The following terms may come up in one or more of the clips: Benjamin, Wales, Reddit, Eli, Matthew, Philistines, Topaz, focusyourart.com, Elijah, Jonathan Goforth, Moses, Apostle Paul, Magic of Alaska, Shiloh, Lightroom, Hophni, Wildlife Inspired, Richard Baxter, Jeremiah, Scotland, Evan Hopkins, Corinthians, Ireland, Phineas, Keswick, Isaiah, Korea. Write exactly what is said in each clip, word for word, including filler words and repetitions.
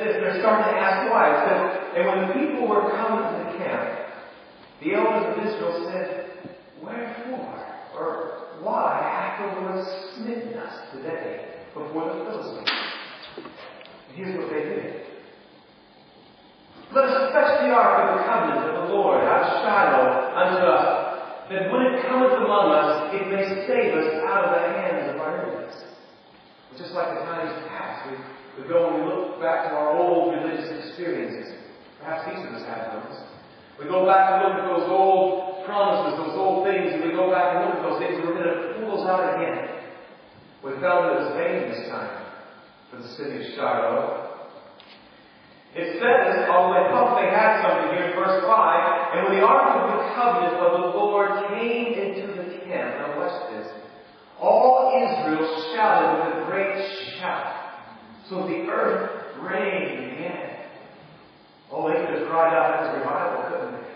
they're starting to ask why. It says, and when the people were coming to the camp, the elders of Israel said, wherefore, or why hath the Lord smitten us today before the Philistines? And here's what they did. Let us fetch the ark of the covenant of the Lord out of Shiloh unto us, that when it cometh among us, it may save us out of the hands of our enemies. Just like the times past, we, we go and we look back to our old religious experiences. Perhaps each of us have those. We go back and look at those old promises, those old things, and we go back and look at those things, and we're going to pull those out again. We found that it was vain this time for the city of Shiloh. It says, although they thought they had something here in verse five, and when the ark of the covenant of the Lord came into the camp, now watch this, all Israel shouted with a great shout, so the earth rang again. Oh, they could have cried out, that was revival, couldn't they?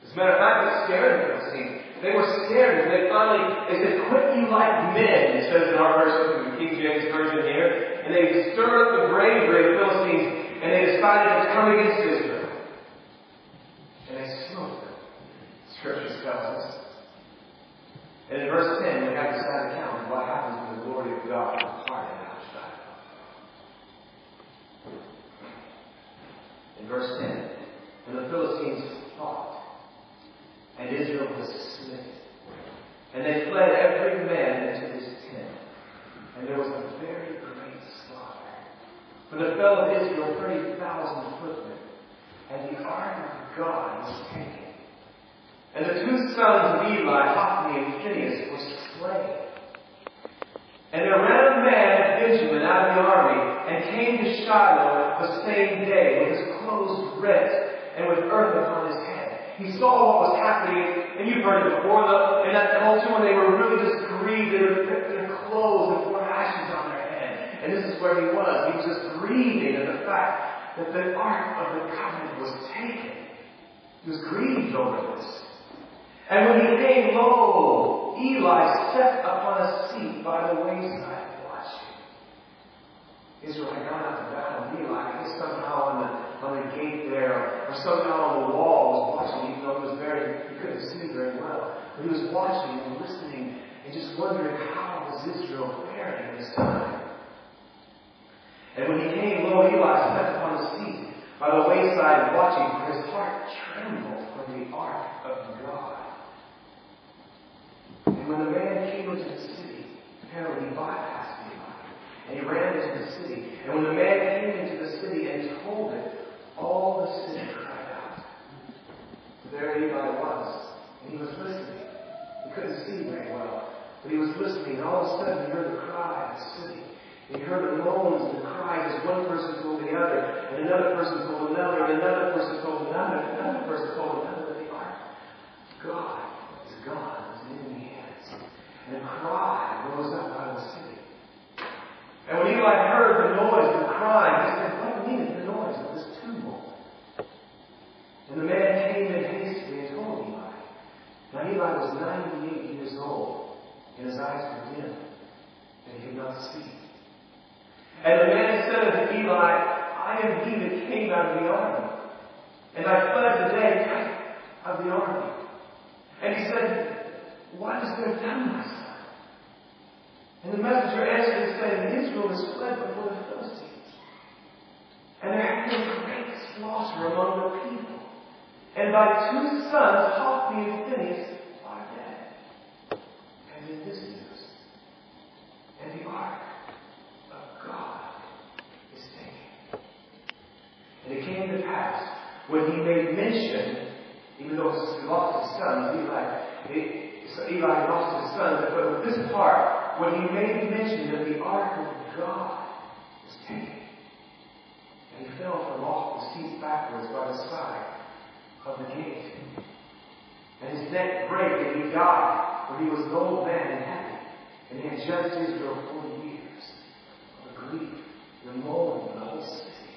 As a matter of fact, it scared them, it seemed. They were scared, and they finally, they said, quit you like men, it says in our version, the King James Version here, and they stirred up the bravery of the Philistines, and they decided to come against Israel. And they smote them. Scripture tells us. And in verse ten, we have this account of what happens when the glory of God is parted out of Shiloh. In verse ten, and the Philistines fought, and Israel was smitten. And they fled every man into his tent. And there was a very great slaughter. For there fell of Israel thirty thousand footmen, and the ark of God was taken. And the two sons of Eli, Hophni and Phineas, were slain. And there ran a man, Benjamin, out of the army, and came to Shiloh the same day with his clothes rent and with earth upon his head. He saw what was happening, and you've heard it before, though, in that culture when they were really just grieved, they would rip their clothes and pour ashes on their head. And this is where he was. He was just grieving at the fact that the ark of the covenant was taken. He was grieved over this. And when he came, lo, Eli sat upon a seat by the wayside, watching. Israel had gone out to battle, and Eli was somehow on the, on the gate there, or somehow on the wall, was watching, even though he was very, he couldn't see very well. But he was watching and listening and just wondering, how was Israel faring this time? And when he came, lo, Eli sat upon his seat by the wayside, watching, for his heart trembled for the ark of God. And when the man came into the city, apparently he bypassed Eli, and he ran into the city. And when the man came into the city and told it, all the city cried out. So there Eli was, and he was listening. He couldn't see very well, but he was listening, and all of a sudden he heard the cry of the city. He heard the moans and the cries as one person told the other, and another person told another, and another person told another, and another person told another, that the ark of God is gone, it's in the hands. And a cry rose up out of the city. And when Eli heard the noise and the cry, he said, what means the noise of this tumult? And the man came in hastily and told Eli. Now Eli was ninety-eight years old, and his eyes were dim, and he could not see. And the man said unto Eli, I am he that came out of the army, and I fled the day of the army. And he said, what is there done, my son? And the messenger answered and said, Israel is fled before the Philistines, and there hath been great slaughter among the people, and thy two sons, Hophni and Phineas, are dead. And in this news, and the ark God is taken. And it came to pass, when he made mention, even though he lost his sons, Eli, it, so Eli lost his sons, but with this part, when he made mention that the ark of God was taken, and he fell from off the seat backwards by the side of the gate, and his neck brake, and he died, for he was an old man and happy, and he had judged Israel forty years. Grief, the mourning of the whole city,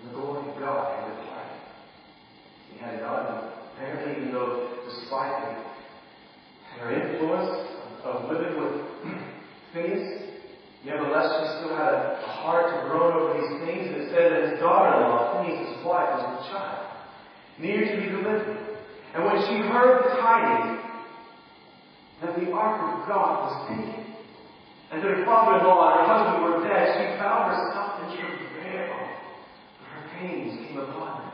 and the glory of God had departed. He had God, apparently, even though, despite the, her influence of living with Phineas, nevertheless, she still had a heart to groan over these things. And it said that his near to be delivered. And when she heard the tidings that the ark of God was taken, and that her father-in-law and her husband were dead, she found herself in travail, but her pains came upon her.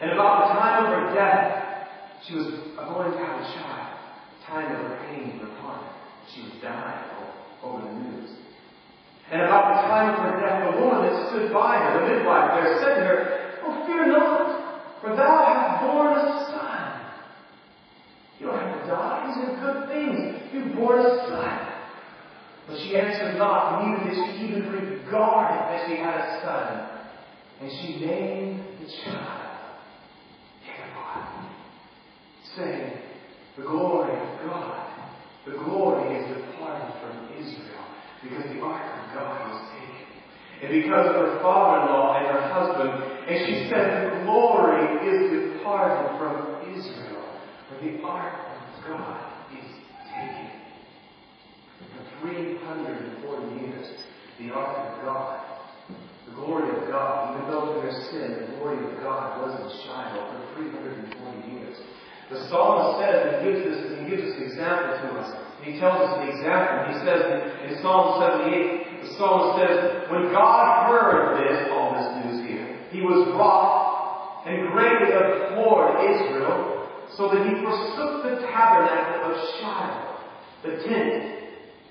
And about the time of her death, she was going to have a child. The time of her pain came upon her. She was dying over the news. And about the time of her death, the woman that stood by her, the midwife there, said to her, "Oh, fear not, for thou hast borne a son. You don't have to die. These are good things. You've borne a son." But she answered not, neither did she even regard that she had a son. And she named the child Jeremiah, saying, "The glory of God, the glory is departed from Israel, because the ark of God was taken, and because of her father-in-law and her husband." And she said, "The glory is departed from Israel, for the ark of God is taken." For three hundred forty years, the ark of God, the glory of God, even though in their sin, the glory of God was in Shiloh for three hundred forty years. The psalmist says, he gives this, he gives this example to us. He tells us the example. He says in Psalm seventy-eight, the psalmist says, "When God heard this, all this news here, he was wroth and greatly abhorred Israel, so that he forsook the tabernacle of Shiloh, the tent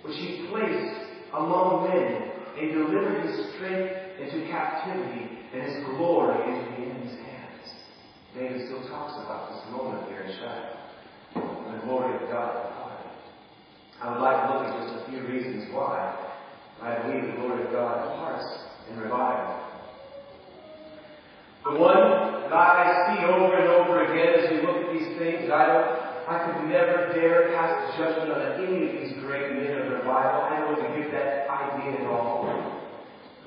which he placed among men, and delivered his strength into captivity, and his glory into the enemy's hands." David still talks about this moment here in Shiloh, the glory of God. I would like to look at just a few reasons why I believe the glory of God imparts in revival. The one that I see over and over again as we look at these things, I don't, I could never dare pass judgment on any of these great men of revival. I don't even get that idea at all.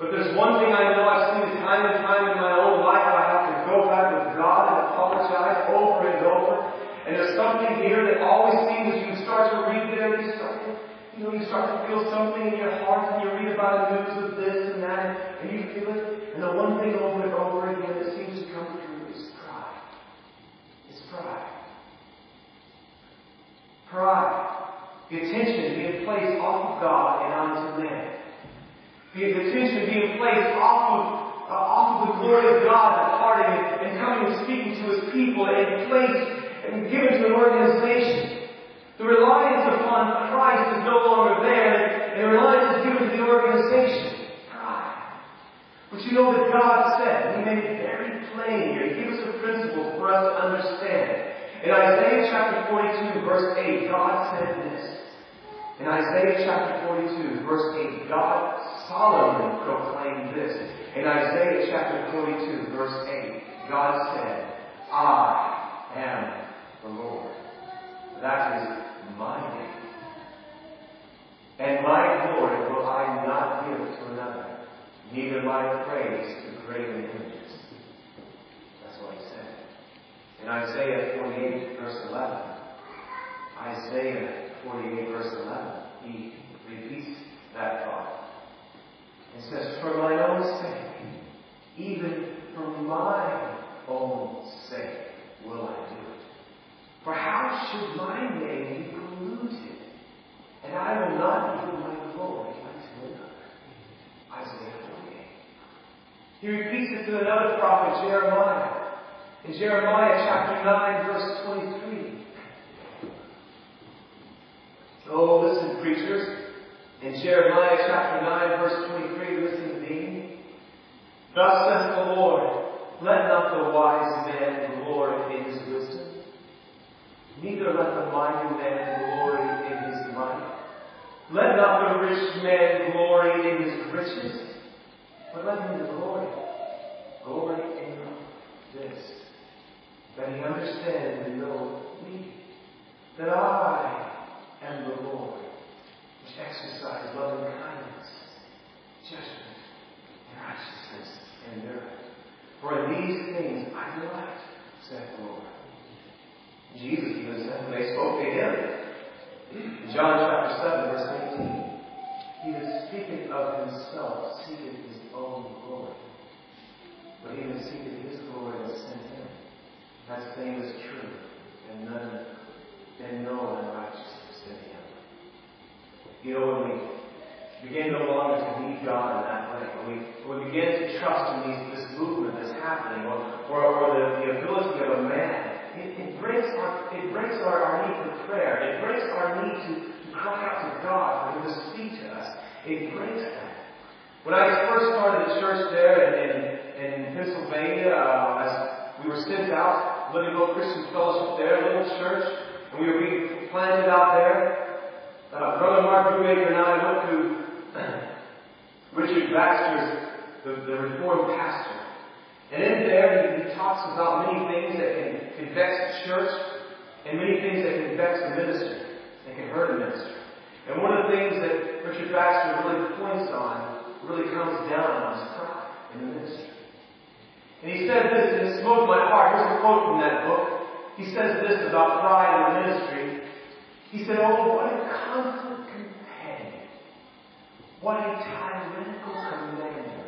But there's one thing I know I've seen time and time in my own life. I have to go back with God and apologize over and over. And there's something here that always seems, you start to read there, you start to, you know, you start to feel something in your heart, and you read about the news of this and that, and you feel it. And the one thing over and over again that seems to come through is pride. It's pride. Pride. The attention being placed off of God and onto man. The attention being placed off of Uh, off of the glory of God departing and coming and speaking to his people and place and giving to an organization. The reliance upon Christ is no longer there, and the reliance is given to the organization. Pride. But you know that God said, he made it very plain here. He gave us a principle for us to understand. In Isaiah chapter forty-two, verse eight, God said this. In Isaiah chapter forty-two, verse eight, God solemnly proclaimed this. In Isaiah chapter forty-two, verse eight, God said, "I am the Lord. That is my name. And my glory will I not give to another, neither my praise to graven images." That's what he said. In Isaiah forty-eight, verse eleven, Isaiah forty-eight, verse eleven, he repeats that thought. It says, "For mine own sake, even for my own sake will I do it. For how should my name be polluted? And I will not give my glory unto another." Isaiah forty-eight. He repeats it to another prophet, Jeremiah. In Jeremiah chapter nine, verse twenty-three. Oh, listen, preachers. In Jeremiah chapter nine, verse twenty-three, listen to me. "Thus says the Lord, let not the wise man glory in his wisdom, neither let the mighty man glory in his might. Let not the rich man glory in his riches, but let him glory, glory in this, that he understand and know me, that I am the Lord, which exercise loving kindness, judgment, and righteousness, and merit. For in these things I delight, saith the Lord." Jesus even said when they spoke to him, in John chapter seven, verse nineteen, "He that speaketh of himself seeketh his own glory, but he that seeketh his glory is begin to trust in these, this movement that's happening, or, or, or the, the ability of a man, it, it breaks our, it breaks our, our need for prayer. It breaks our need to, to cry out to God for Him to speak to us. It breaks that. When I first started the church there in, in, in Pennsylvania, uh, as we were sent out, Living Hope Christian Fellowship there, a little church, and we were being planted out there. Uh, Brother Mark Brubaker and I went to Richard Baxter's, the, the Reformed pastor. And in there, he, he talks about many things that can, can vex the church, and many things that can vex the ministry, and can hurt a ministry. And one of the things that Richard Baxter really points on, really comes down on, is pride in the ministry. And he said this, and it smote my heart. Here's a quote from that book. He says this about pride in the ministry. He said, "Oh, what a constant companion. What a tyrannical commander.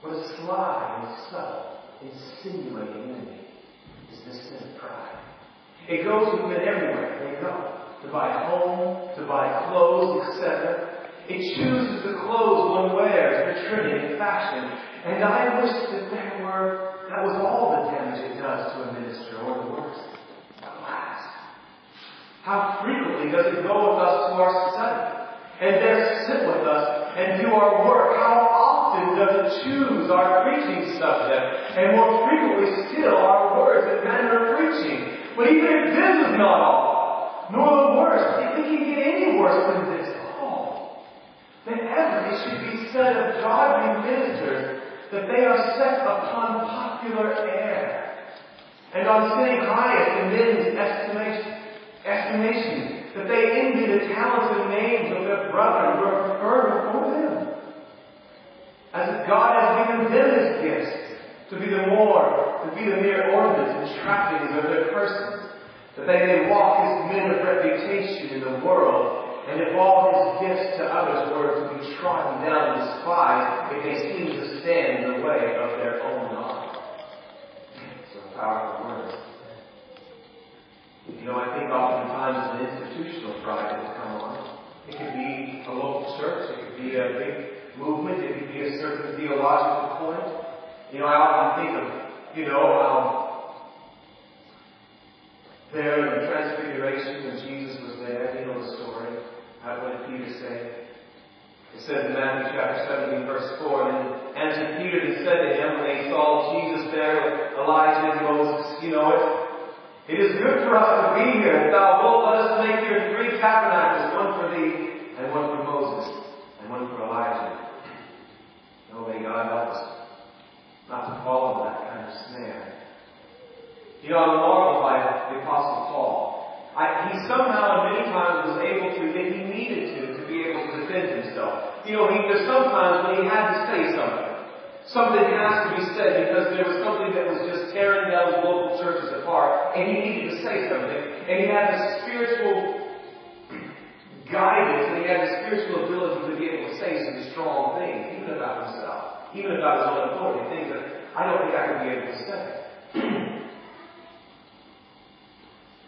What a sly and subtle, insinuating enemy is this sin of pride. It goes with men everywhere they go, to buy a home, to buy clothes, et cetera. It chooses the clothes one wears, the trending and fashion. And I wish that there were, that was all the damage it does to a minister, or the worst. Alas, how frequently does it go with us to our study, and there sit with us and do our work? How often does it choose our preaching subject, and more frequently still our words and manner of preaching? But even if this is not all, nor the worst, if it can get any worse than this all, then ever it should be said of godly ministers that they are set upon popular air, and on sitting highest in men's estimation, estimation that they envy the talents and names of their brethren who are preferred before them. As God has given them His gifts, to be the more, to be the mere ornaments and trappings of their persons, that they may walk as men of reputation in the world, and if all His gifts to others were to be trodden down and despised, if they seem to stand in the way of their own honor." So powerful words. You know, I think oftentimes it's an institutional pride that will come on. It could be a local church, it could be a big movement, it could be a certain theological point. You know, I often think of, you know, how there in the Transfiguration when Jesus was there, you know the story. What did Peter say? It says in Matthew chapter seventeen, verse four, "And answered Peter and said to him," when they saw Jesus there with Elijah and Moses, you know it, "It is good for us to be here. If thou wilt, let us make here three tabernacles, one for thee, and one for Moses, and one for Elijah." Oh, may God help us not to fall into that kind of snare. You know, I'm marveled by the Apostle Paul. I, he somehow, many times, was able to, that he needed to, to be able to defend himself. You know, he, there's sometimes when he had to say something. Something has to be said because there was something that was just tearing down local churches apart, and he needed to say something. And he had this spiritual guidance, and he had this spiritual ability to be able to say some strong things, even about himself, even about his own authority, things that I don't think I could be able to say.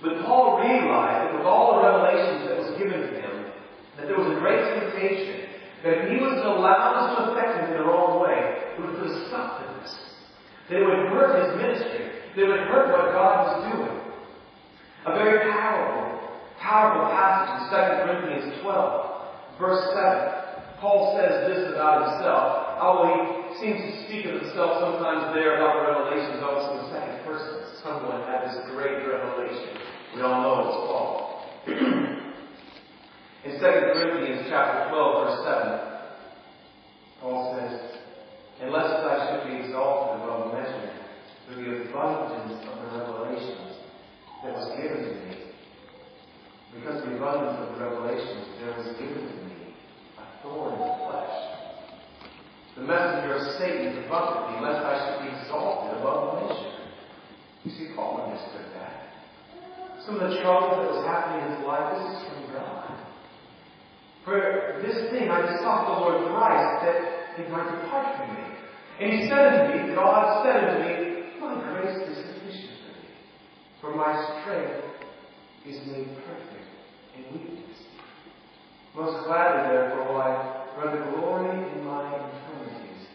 But Paul realized that with all the revelations that was given to him, that there was a great temptation that if he was allowed us to affect him in the wrong way, it would put a stop to this. They would hurt his ministry. They would hurt what God was doing. A very powerful, powerful passage in Second Corinthians twelve, verse seven. Paul says this about himself, although he seems to speak of himself sometimes there about revelations, also in the second person. Someone had this great revelation. We all know it's Paul. In Second Corinthians chapter twelve, verse seven, Paul says, "And lest I should be exalted above measure through the abundance of the revelations that was given to me, because of the abundance of the revelations there was given to me a thorn in the flesh, the messenger of Satan to buffet me, lest I should be exalted above measure." You see, Paul understood that. Some of the trouble that was happening in his life, this is from God. For this thing I besought the Lord thrice, that it might depart from me. And he said unto me, God said unto me, "My grace is sufficient for thee, for my strength is made perfect in weakness. Most gladly, therefore, will I rather glory in my infirmities,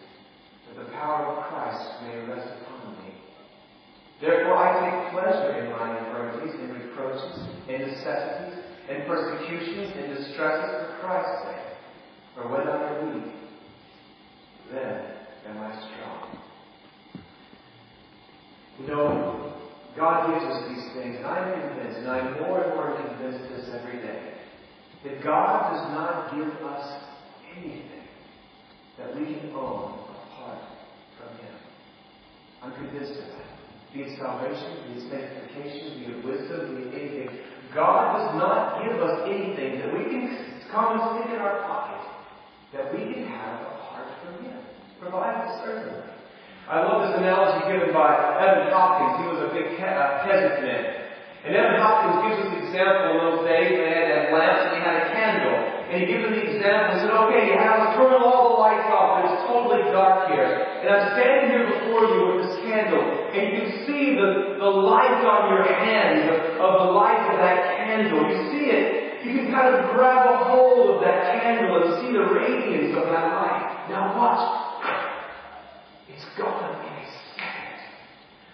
I take pleasure in mine infirmities, in reproaches, in necessities, in persecutions, in distresses for Christ's sake. For when I am weak, then am I strong. You know, God gives us these things, and I'm convinced, and I'm more and more convinced this every day, that God does not give us anything that we can own apart from Him. I'm convinced of that. Be it salvation, be it sanctification, be it wisdom, be it anything. God does not give us anything that we can come and stick in our pocket that we can have apart from Him. Provided certainly. I love this analogy given by Evan Hopkins. He was a big pe- uh, peasant man. And Evan Hopkins gives us an example in those days. They had a lamp and they had a candle. And he gives them the example and said, okay, you have to turn all the lights off. It's totally dark here. And I'm standing here before you with this candle. And you can see the, the light on your hand of, of the light of that candle. You see it. You can kind of grab a hold of that candle and see the radiance of that light. Now watch. It's gone in a second.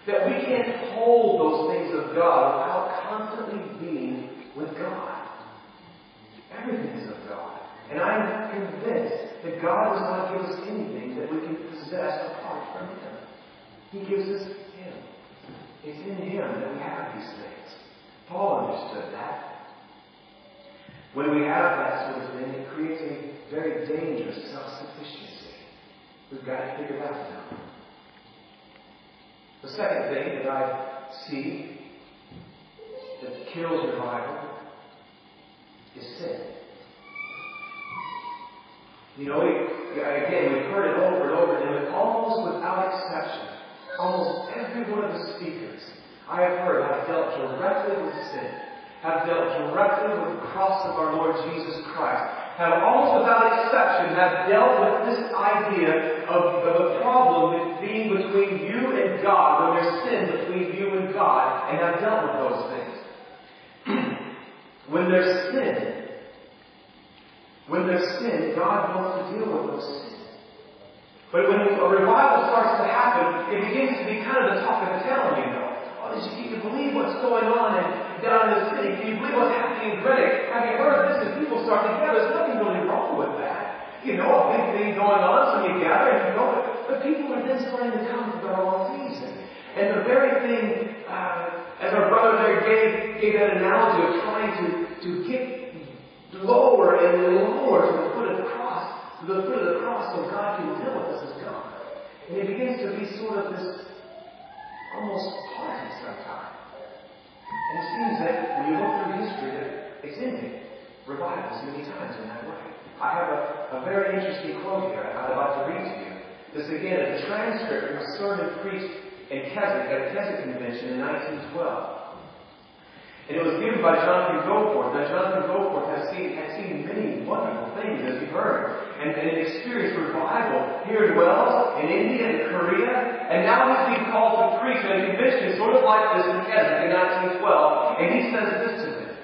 That we can't hold those things of God without constantly being with God. Everything is of God. And I'm convinced that God does not give us anything that we can possess apart from Him. He gives us Him. It's in Him that we have these things. Paul understood that. When we have that sort of thing, it creates a very dangerous self-sufficiency. We've got to figure it out now. The second thing that I see that kills revival is sin. You know, we, again, we've heard it over and over, and almost without exception, almost every one of the speakers I have heard have dealt directly with sin, have dealt directly with the cross of our Lord Jesus Christ, have almost without exception have dealt with this idea of the problem being between you and God, when there's sin between you and God, and have dealt with those things. When there's sin, when there's sin, God wants to deal with those sins. But when a revival starts to happen, it begins to be kind of the talk of the town, you know. Oh, you can believe what's going on and down in the city. Can you believe what's happening in Reddit? Have you heard this? And people start to gather. There's nothing really wrong with that. You know, a big thing going on, so you gather and you know it. But people are then starting to come for the wrong reason. And the very thing, uh, as our brother there gave, gave that analogy of trying to, to get lower and lower to the foot of the cross, to the foot of the cross so God can deal with us as God. And it begins to be sort of this almost party sometimes. And it seems that when you look through history, that it's ended revivals many times in that way. I have a, a very interesting quote here I'd like to read to you. This again is a transcript from a sermon preached in Keswick at a Keswick convention in nineteen twelve. And it was given by Jonathan Goforth. Now, Jonathan Goforth has seen, has seen many wonderful things, as you've heard, and, and experienced revival here in Wales, in India, in Korea, and now he's been called to preach at a convention sort of like this in Keswick in nineteen twelve, and he says this to them.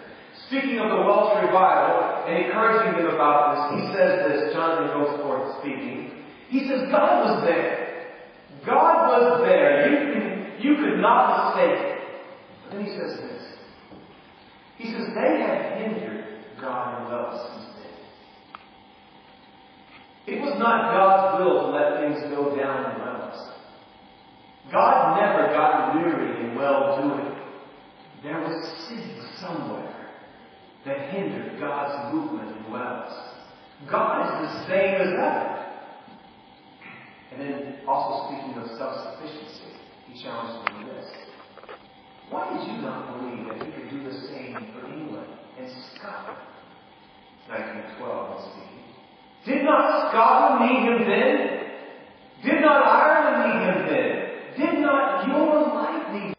Speaking of the Welsh revival and encouraging them about this, he says this, Jonathan Goforth speaking, he says, God was there. God was there. You, can, you could not mistake it. But then he says this. He says, they have hindered God and love since then. It was not God's will to let things go down in Wales. God never got weary in well-doing. There was sin somewhere that hindered God's movement in Wales. God is the same as ever. And then, also speaking of self-sufficiency, he challenged them with this. Why did you not believe that he could do the same for England and Scotland? nineteen twelve, I was speaking. Did not Scotland need him then? Did not Ireland?